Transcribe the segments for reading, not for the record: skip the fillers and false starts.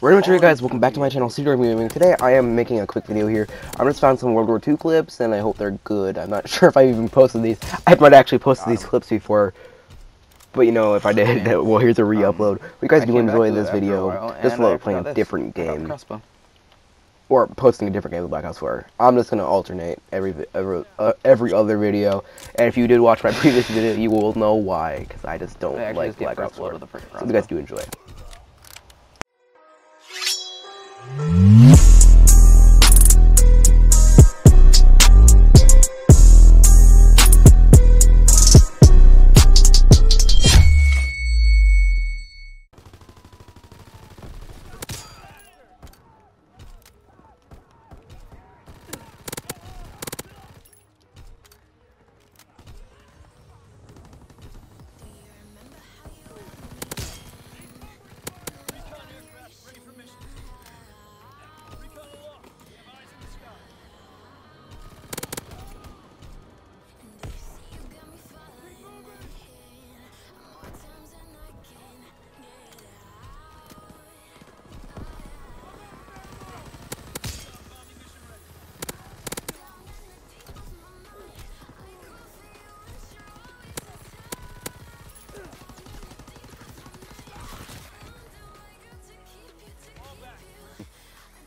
Very much, you guys, welcome back to my channel, CD Army Gaming. Today I am making a quick video here. I just found some World War 2 clips, and I hope they're good. I'm not sure if I even posted these. I might actually posted these clips before, but you know, if I did, well, here's a re-upload. But you guys do enjoy this video. Just love playing a different game, or posting a different game of Black Ops 4. I'm just gonna alternate every other video. And if you did watch my previous video, you will know why, because I just don't like Black Ops 4. So you guys do enjoy.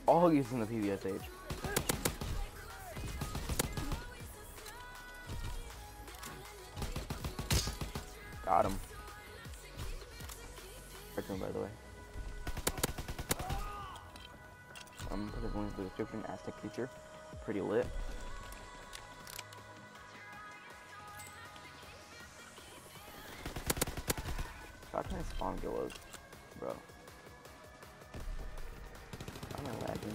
All he's in the PBS age. Got him. Cartoon, by the way. I'm putting a link in the description. Aztec feature, pretty lit. How can I spawn Gillos, bro? I'm lagging.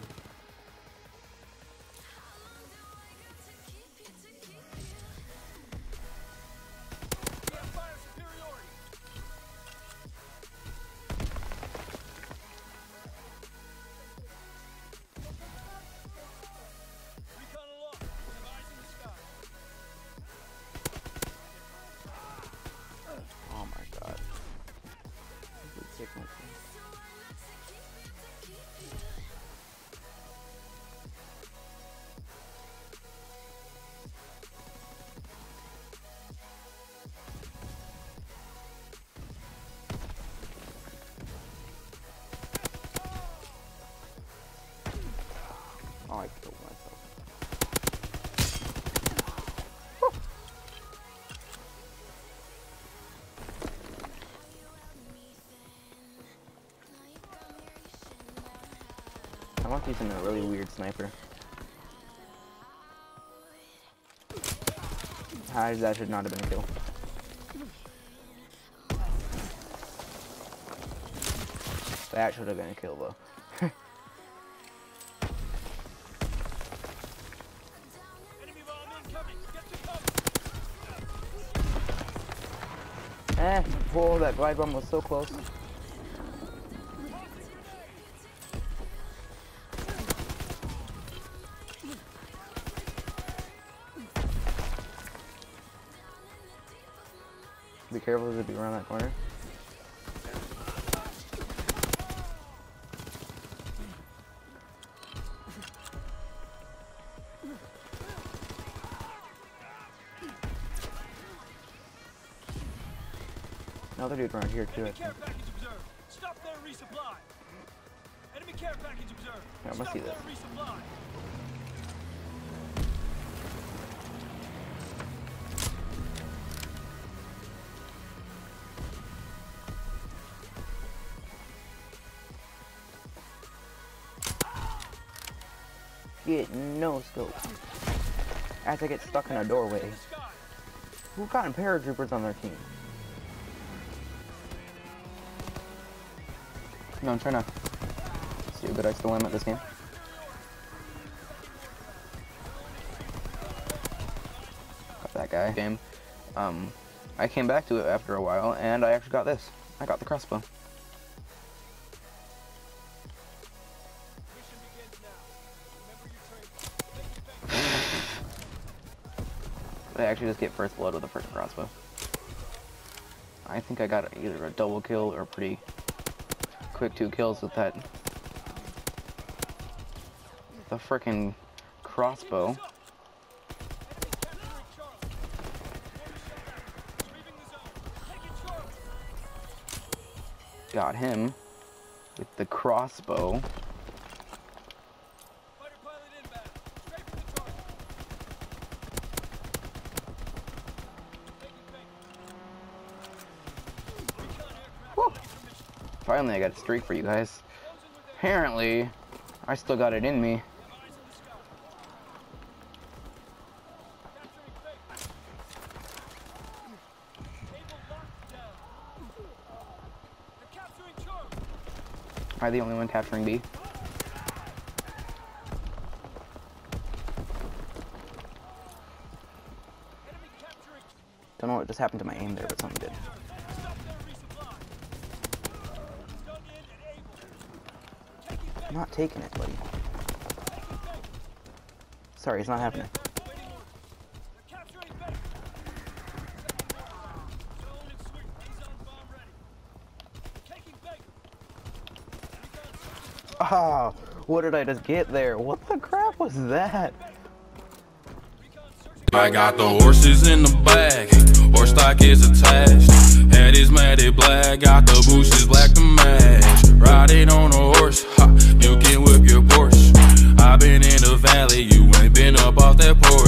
Oh my god. I killed myself. Oh. I'm not using a really weird sniper. That should not have been a kill. That should have been a kill though. Eh, whoa, that glide bomb was so close. Be careful as it be around that corner. Another dude around here too. Enemy care package observed. Stop their resupply. Enemy care package observed. Yeah, I'm gonna see this. Get no scope. As I get stuck in a doorway. Who got paratroopers on their team? No, I'm trying to see how good I still am at this game. Got that guy. Game. I came back to it after a while, and I actually got this. I got the crossbow. I actually just get first blood with the first crossbow. I think I got either a double kill or pretty quick 2 kills with that the frickin' crossbow. Got him with the crossbow. Woo. Finally, I got a streak for you guys. Apparently, I still got it in me. Am I the only one capturing B? Don't know what just happened to my aim there, but something did. I'm not taking it, buddy. Sorry, it's not happening. Oh, what did I just get there? What the crap was that? I got the horses in the back, horse stock is attached. Head is matted black, got the bushes black to match. Riding on a horse, ha, you can whip your Porsche. I've been in the valley, you ain't been up off that porch.